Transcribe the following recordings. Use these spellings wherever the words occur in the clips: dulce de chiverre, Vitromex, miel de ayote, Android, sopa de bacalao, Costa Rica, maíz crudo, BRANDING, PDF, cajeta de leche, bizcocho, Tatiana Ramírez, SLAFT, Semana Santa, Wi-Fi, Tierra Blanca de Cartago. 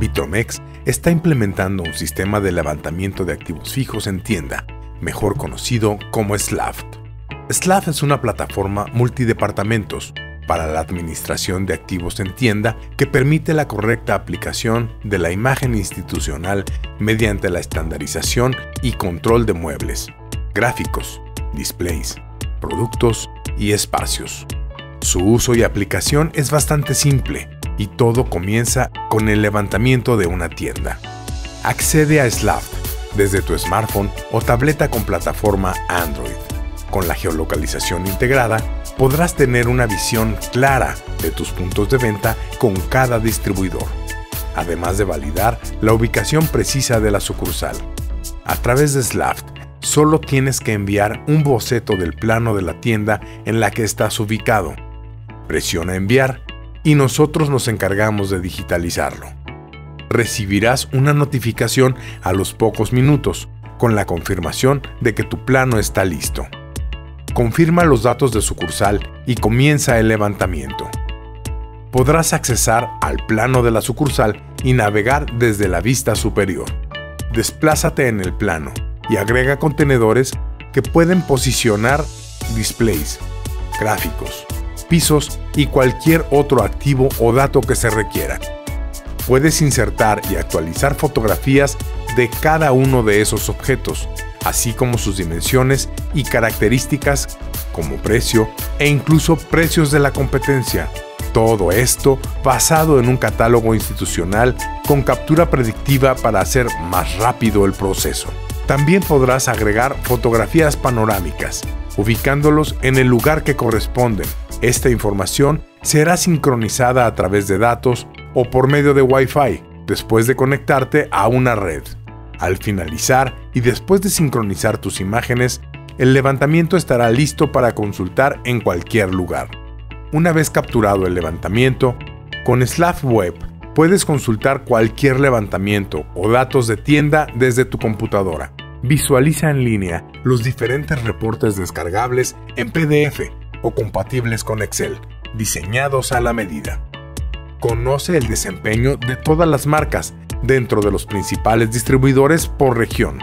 Vitromex está implementando un sistema de levantamiento de activos fijos en tienda, mejor conocido como SLAFT. SLAFT es una plataforma multidepartamentos para la administración de activos en tienda que permite la correcta aplicación de la imagen institucional mediante la estandarización y control de muebles, gráficos, displays, productos y espacios. Su uso y aplicación es bastante simple y todo comienza con el levantamiento de una tienda. Accede a SLAFT desde tu smartphone o tableta con plataforma Android. Con la geolocalización integrada, podrás tener una visión clara de tus puntos de venta con cada distribuidor, además de validar la ubicación precisa de la sucursal. A través de SLAFT, solo tienes que enviar un boceto del plano de la tienda en la que estás ubicado. Presiona enviar y nosotros nos encargamos de digitalizarlo. Recibirás una notificación a los pocos minutos con la confirmación de que tu plano está listo. Confirma los datos de sucursal y comienza el levantamiento. Podrás accesar al plano de la sucursal y navegar desde la vista superior. Desplázate en el plano y agrega contenedores que pueden posicionar displays, gráficos, pisos y cualquier otro activo o dato que se requiera. Puedes insertar y actualizar fotografías de cada uno de esos objetos, así como sus dimensiones y características como precio e incluso precios de la competencia. Todo esto basado en un catálogo institucional con captura predictiva para hacer más rápido el proceso. También podrás agregar fotografías panorámicas, ubicándolos en el lugar que corresponden. Esta información será sincronizada a través de datos o por medio de Wi-Fi, después de conectarte a una red. Al finalizar y después de sincronizar tus imágenes, el levantamiento estará listo para consultar en cualquier lugar. Una vez capturado el levantamiento, con SLAFT Web puedes consultar cualquier levantamiento o datos de tienda desde tu computadora. Visualiza en línea los diferentes reportes descargables en PDF o compatibles con Excel, diseñados a la medida. Conoce el desempeño de todas las marcas dentro de los principales distribuidores por región.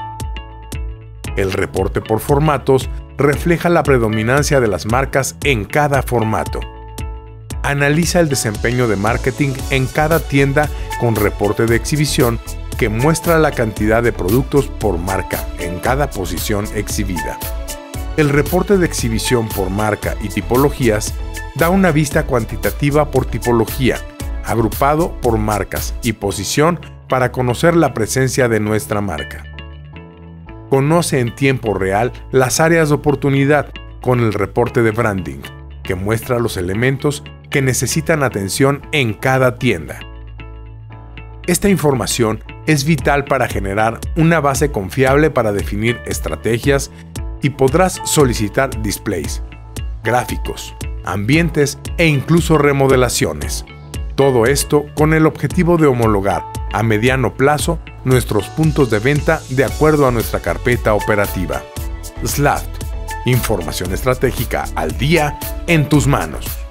El reporte por formatos refleja la predominancia de las marcas en cada formato. Analiza el desempeño de marketing en cada tienda con reporte de exhibición que muestra la cantidad de productos por marca en cada posición exhibida. El reporte de exhibición por marca y tipologías da una vista cuantitativa por tipología, agrupado por marcas y posición para conocer la presencia de nuestra marca. Conoce en tiempo real las áreas de oportunidad con el reporte de branding, que muestra los elementos que necesitan atención en cada tienda. Esta información es vital para generar una base confiable para definir estrategias y podrás solicitar displays, gráficos, ambientes e incluso remodelaciones. Todo esto con el objetivo de homologar a mediano plazo nuestros puntos de venta de acuerdo a nuestra carpeta operativa. SLAFT, información estratégica al día en tus manos.